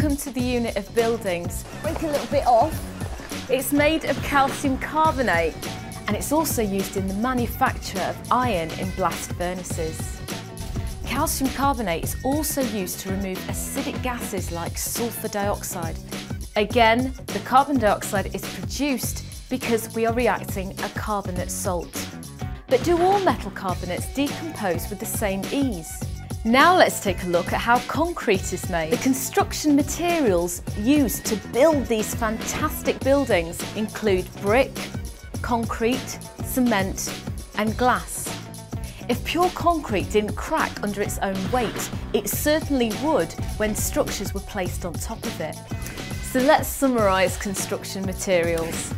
Welcome to the unit of buildings. Break a little bit off. It's made of calcium carbonate and it's also used in the manufacture of iron in blast furnaces. Calcium carbonate is also used to remove acidic gases like sulfur dioxide. Again, the carbon dioxide is produced because we are reacting a carbonate salt. But do all metal carbonates decompose with the same ease? Now let's take a look at how concrete is made. The construction materials used to build these fantastic buildings include brick, concrete, cement and glass. If pure concrete didn't crack under its own weight, it certainly would when structures were placed on top of it. So let's summarise construction materials.